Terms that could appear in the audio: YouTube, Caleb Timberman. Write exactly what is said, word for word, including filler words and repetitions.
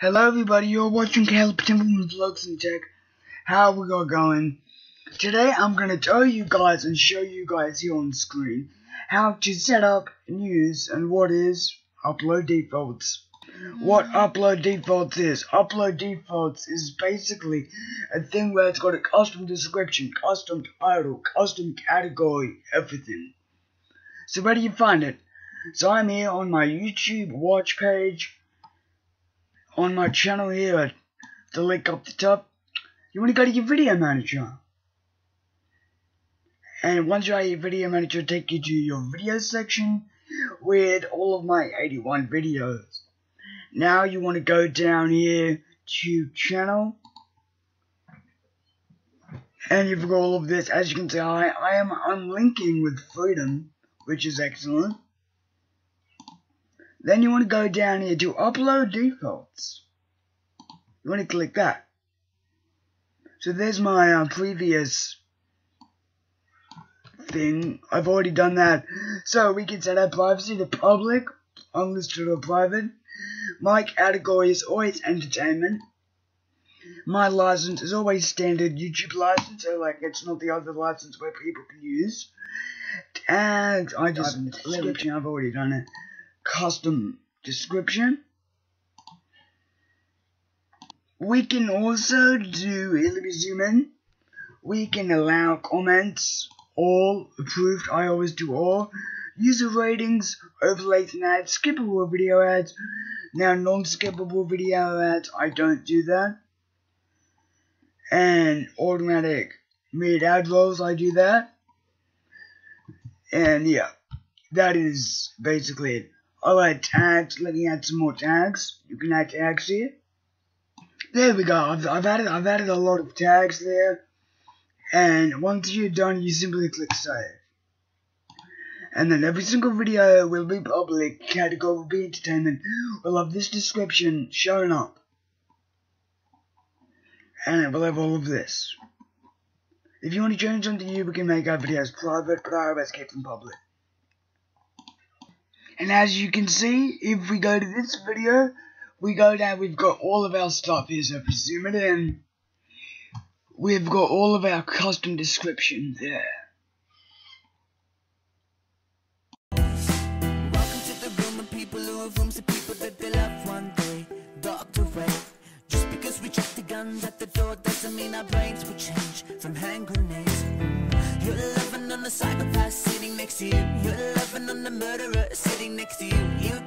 Hello everybody, you're watching Caleb Timberman Vlogs and Tech. How we got going? Today I'm gonna tell you guys and show you guys here on screen how to set up and use and what is upload defaults. What upload defaults is? Upload defaults is basically a thing where it's got a custom description, custom title, custom category, everything. So where do you find it? So I'm here on my YouTube watch page, on my channel here at the link up the top. You want to go to your video manager. And once you're at your video manager, take you to your video section with all of my eighty-one videos. Now you want to go down here to channel. And you've got all of this. As you can see, I, I am unlinking with freedom, which is excellent. Then you want to go down here to upload defaults. You want to click that. So there's my uh, previous thing. I've already done that. So we can set our privacy to public, unlisted or private. My category is always entertainment. My license is always standard YouTube license, so like it's not the other license where people can use. And I just description, I've already done it. Custom description. We can also do, here, let me zoom in. We can allow comments, all, approved, I always do all. User ratings, overlays and ads, skippable video ads. Now non-skippable video ads, I don't do that. And automatic mid-ad rolls, I do that. And yeah, that is basically it. Alright, tags, let me add some more tags. You can add tags here. There we go, I've, I've, added, I've added a lot of tags there. And once you're done, you simply click save. And then every single video will be public, category will be entertainment. We'll have this description showing up. And it will have all of this. If you want to change something new, we can make our videos private, but I always keep them public. And as you can see, if we go to this video, we go down, we've got all of our stuff here, so if we zoom it in, we've got all of our custom description there. Welcome to the room of people who have rooms of people that they love one day, docked away. Just because we check the guns at the door doesn't mean our brains will change from hand grenades. You're loving on the psychopath sitting next to you. You're loving on the murderer sitting next to you. You